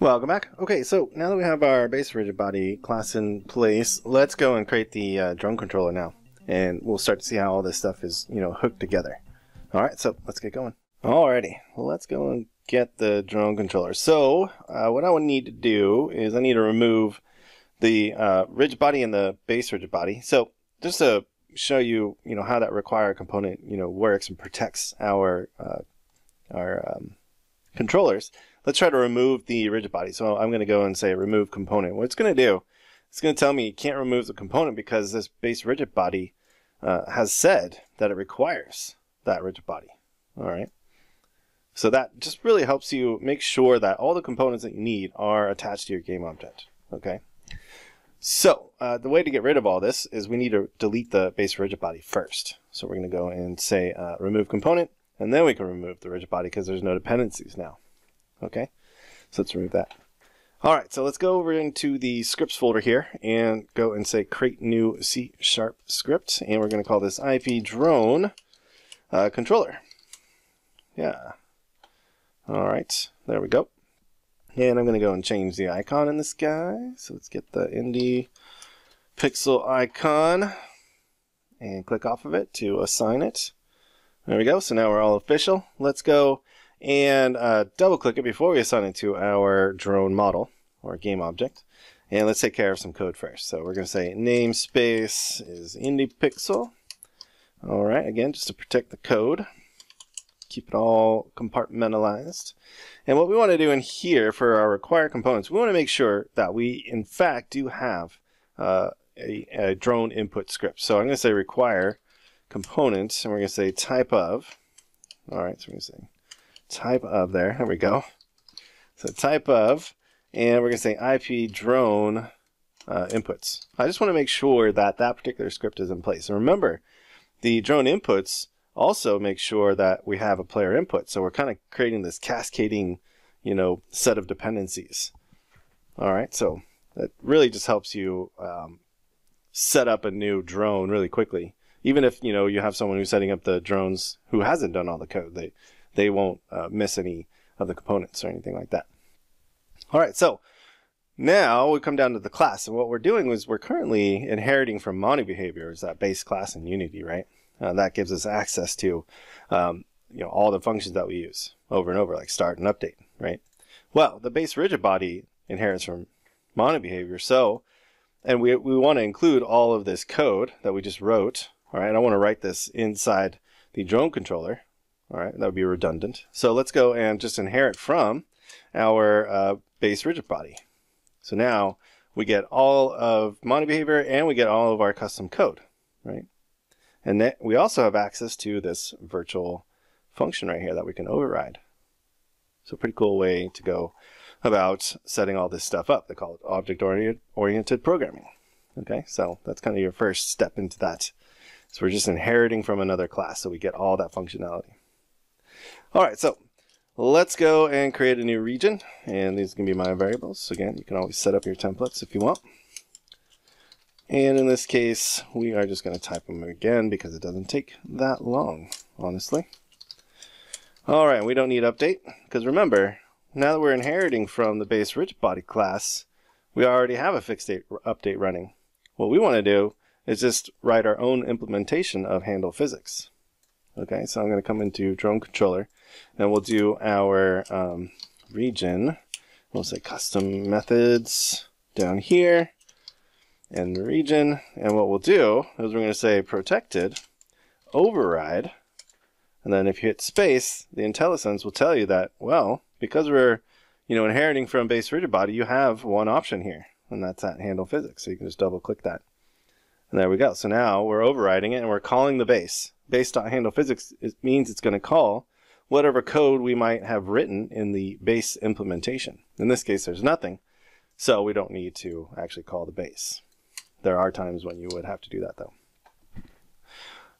Welcome back. Okay, so now that we have our base Rigidbody class in place, let's go and create the drone controller now, and we'll start to see how all this stuff is, you know, hooked together. All right, so let's get going. Alrighty, well, let's go and get the drone controller. So what I would need to do is I need to remove the Rigidbody and the base Rigidbody. So just to show you, you know, how that require component, you know, works and protects our controllers. Let's try to remove the Rigidbody. So I'm going to go and say remove component. What it's going to do, it's going to tell me you can't remove the component because this base Rigidbody has said that it requires that Rigidbody. All right. So that just really helps you make sure that all the components that you need are attached to your game object. Okay. So the way to get rid of all this is we need to delete the base Rigidbody first. So we're going to go and say remove component, and then we can remove the Rigidbody because there's no dependencies now. Okay, so let's remove that. All right, so let's go over into the scripts folder here and go and say create new C# script, and we're going to call this IP drone controller. Yeah. All right, there we go. And I'm going to go and change the icon in the sky. So let's get the indie pixel icon and click off of it to assign it. There we go. So now we're all official. Let's go and double click it before we assign it to our drone model or game object, and let's take care of some code first. So we're going to say namespace is IndiePixel. All right, again, just to protect the code, keep it all compartmentalized. And what we want to do in here for our require components, we want to make sure that we in fact do have a drone input script. So I'm going to say require components, and we're going to say type of. All right, so we're going to say type of there. There we go. So type of, and we're going to say IP drone inputs. I just want to make sure that that particular script is in place. And remember, the drone inputs also make sure that we have a player input. So we're kind of creating this cascading, you know, set of dependencies. All right. So that really just helps you set up a new drone really quickly. Even if, you know, you have someone who's setting up the drones who hasn't done all the code, they won't miss any of the components or anything like that. All right, so now we come down to the class, and what we're doing is we're currently inheriting from MonoBehaviour, is that base class in Unity, right? That gives us access to you know, all the functions that we use over and over, like start and update, right? Well, the base Rigidbody inherits from MonoBehaviour, so, and we want to include all of this code that we just wrote. All right, I want to write this inside the drone controller. All right, that would be redundant. So let's go and just inherit from our base Rigidbody. So now we get all of MonoBehaviour and we get all of our custom code, right? And then we also have access to this virtual function right here that we can override. So pretty cool way to go about setting all this stuff up. They call it object-oriented programming. Okay, so that's kind of your first step into that. So we're just inheriting from another class, so we get all that functionality. All right, so let's go and create a new region, and these can be my variables. Again, you can always set up your templates if you want. And in this case, we are just going to type them again because it doesn't take that long, honestly. All right, we don't need update because remember, now that we're inheriting from the base Rigidbody class, we already have a fixed date update running. What we want to do is just write our own implementation of handle physics. Okay, so I'm going to come into drone controller, and we'll do our region. We'll say custom methods down here, and the region. And what we'll do is we're going to say protected, override, and then if you hit space, the IntelliSense will tell you that, well, because we're, you know, inheriting from base Rigidbody, you have one option here, and that's that handle physics. So you can just double click that, and there we go. So now we're overriding it, and we're calling the base. Base.handlePhysics, it means it's going to call whatever code we might have written in the base implementation. In this case, there's nothing, so we don't need to actually call the base. There are times when you would have to do that, though.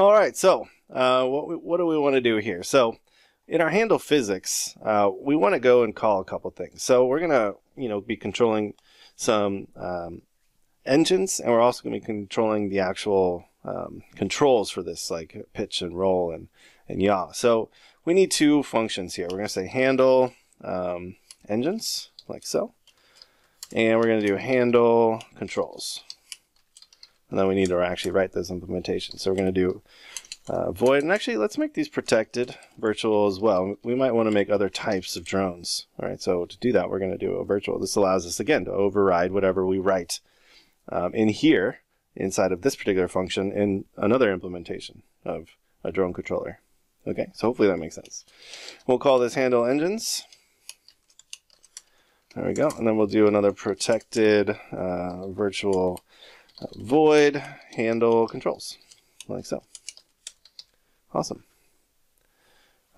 All right, so what do we want to do here? So in our handle physics, we want to go and call a couple things. So we're going to, you know, be controlling some engines, and we're also going to be controlling the actual controls for this, like pitch and roll and yaw. So we need two functions here. We're going to say handle engines, like so. And we're going to do handle controls. And then we need to actually write those implementations. So we're going to do void, and actually let's make these protected virtual as well. We might want to make other types of drones. All right, so to do that, we're going to do a virtual. This allows us again to override whatever we write in here inside of this particular function in another implementation of a drone controller. Okay, so hopefully that makes sense. We'll call this handle engines. There we go, and then we'll do another protected virtual void handle controls like so. Awesome.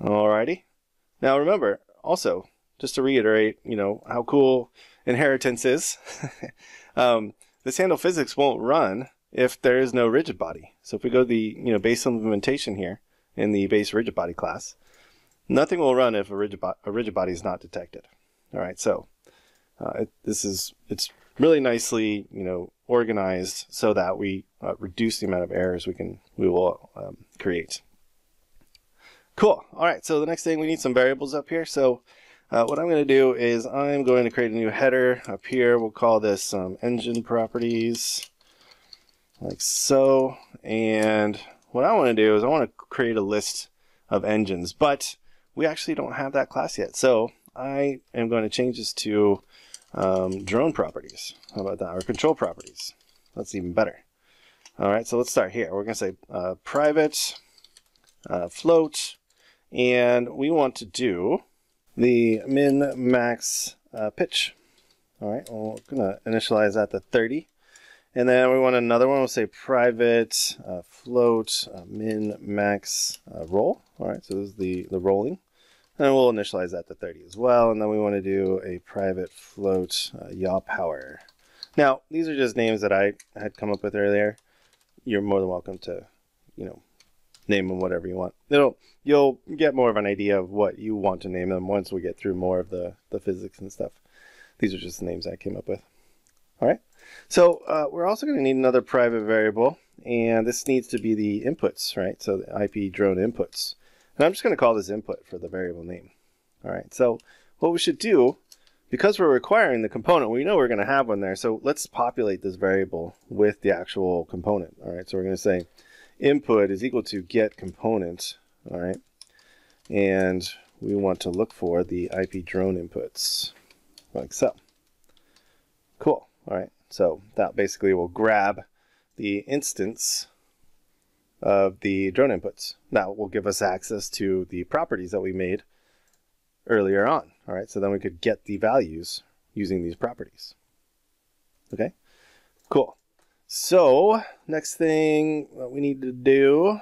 Alrighty. Now remember, also, just to reiterate, you know, how cool inheritance is. This handle physics won't run if there is no rigid body. So if we go to the, you know, base implementation here in the base rigid body class, nothing will run if a rigid body is not detected. Alright, so it's really nicely, you know, organized so that we reduce the amount of errors we will create. Cool. All right. So the next thing, we need some variables up here. So what I'm going to do is I'm going to create a new header up here. We'll call this engine properties like so. And what I want to do is I want to create a list of engines, but we actually don't have that class yet. So I am going to change this to drone properties. How about that? Or control properties. That's even better. All right. So let's start here. We're going to say private float. And we want to do the min max pitch. All right, well, we're going to initialize that to 30. And then we want another one. We'll say private float min max roll. All right, so this is the rolling. And we'll initialize that to 30 as well. And then we want to do a private float yaw power. Now, these are just names that I had come up with earlier. You're more than welcome to, you know, name them whatever you want. You'll get more of an idea of what you want to name them once we get through more of the physics and stuff. These are just the names I came up with. All right. So we're also going to need another private variable, and this needs to be the inputs, right? So the IP drone inputs. And I'm just going to call this input for the variable name. All right. So what we should do, because we're requiring the component, we know we're going to have one there. So let's populate this variable with the actual component. All right. So we're going to say input is equal to get component, all right, and we want to look for the IP drone inputs, like so. Cool. All right, so that basically will grab the instance of the drone inputs. That will give us access to the properties that we made earlier on. All right, so then we could get the values using these properties. Okay, cool. So next thing that we need to do,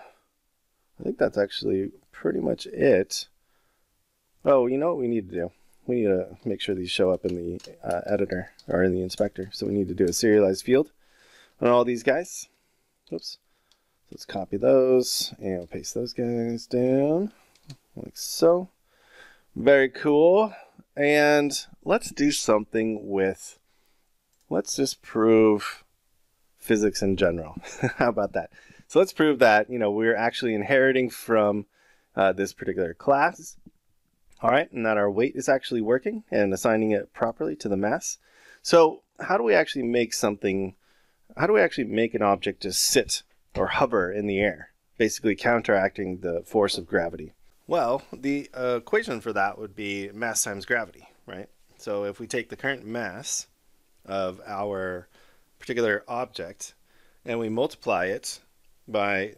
I think that's actually pretty much it. Oh, you know what we need to do? We need to make sure these show up in the editor or in the inspector. So we need to do a serialized field on all these guys. Oops. So let's copy those and we'll paste those guys down like so. Very cool. And let's do something with, let's just prove physics in general. How about that? So let's prove that, you know, we're actually inheriting from this particular class. All right, and that our weight is actually working and assigning it properly to the mass. So how do we actually make something, how do we actually make an object just sit or hover in the air, basically counteracting the force of gravity? Well, the equation for that would be mass times gravity, right? So if we take the current mass of our particular object and we multiply it by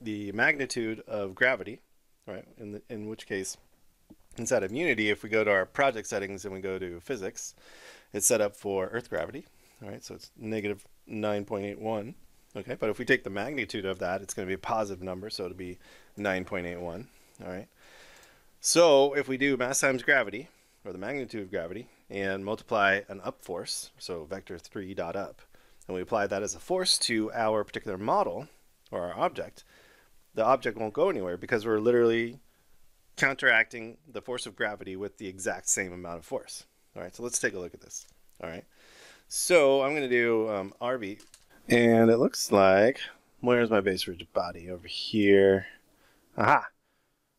the magnitude of gravity, right? In which case, inside of Unity, if we go to our project settings and we go to physics, it's set up for Earth gravity, all right? So it's negative 9.81, okay? But if we take the magnitude of that, it's going to be a positive number, so it'll be 9.81, all right? So if we do mass times gravity, or the magnitude of gravity, and multiply an up force, so vector3 dot up, and we apply that as a force to our particular model or our object, the object won't go anywhere because we're literally counteracting the force of gravity with the exact same amount of force. All right, so let's take a look at this. All right, so I'm going to do RV, and it looks like, where's my base rigid body? Over here. Aha!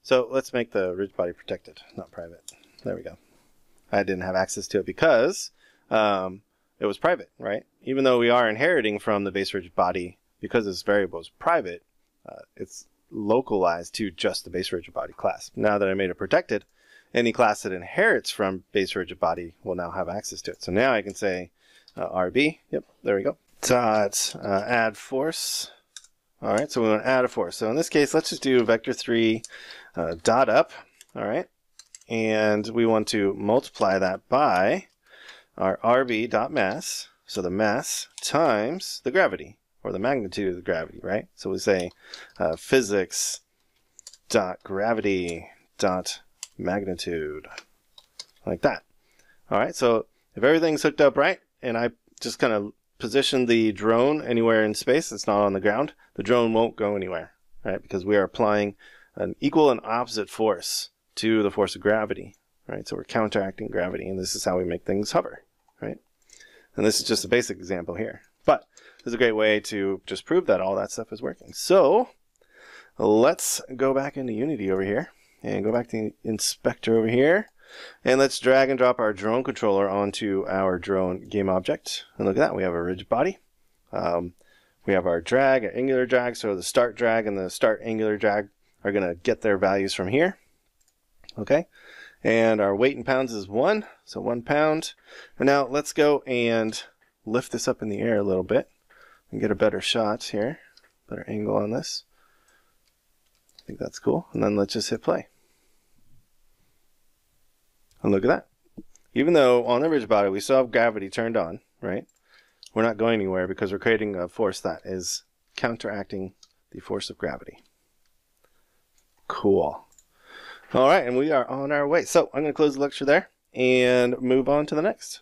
So let's make the rigid body protected, not private. There we go. I didn't have access to it because it was private, right? Even though we are inheriting from the base rigid body, because this variable is private, it's localized to just the base rigid body class. Now that I made it protected, any class that inherits from base rigid body will now have access to it. So now I can say RB, yep, there we go, dot add force. All right, so we want to add a force. So in this case, let's just do vector3 dot up, all right? And we want to multiply that by our RB dot mass, so the mass times the gravity, or the magnitude of the gravity, right? So we say physics dot gravity dot magnitude, like that. All right, so if everything's hooked up right, and I just kind of position the drone anywhere in space that's not on the ground, the drone won't go anywhere, right? Because we are applying an equal and opposite force to the force of gravity, right? So we're counteracting gravity, and this is how we make things hover, right? And this is just a basic example here, but this is a great way to just prove that all that stuff is working. So let's go back into Unity over here and go back to the inspector over here, and let's drag and drop our drone controller onto our drone game object. And look at that, we have a rigid body. We have our drag, our angular drag, so the start drag and the start angular drag are gonna get their values from here. Okay, and our weight in pounds is 1, so 1 pound. And now let's go and lift this up in the air a little bit and get a better shot here, better angle on this. I think that's cool. And then let's just hit play. And look at that. Even though on the rigid body we still have gravity turned on, right? We're not going anywhere because we're creating a force that is counteracting the force of gravity. Cool. All right, and we are on our way. So I'm going to close the lecture there and move on to the next.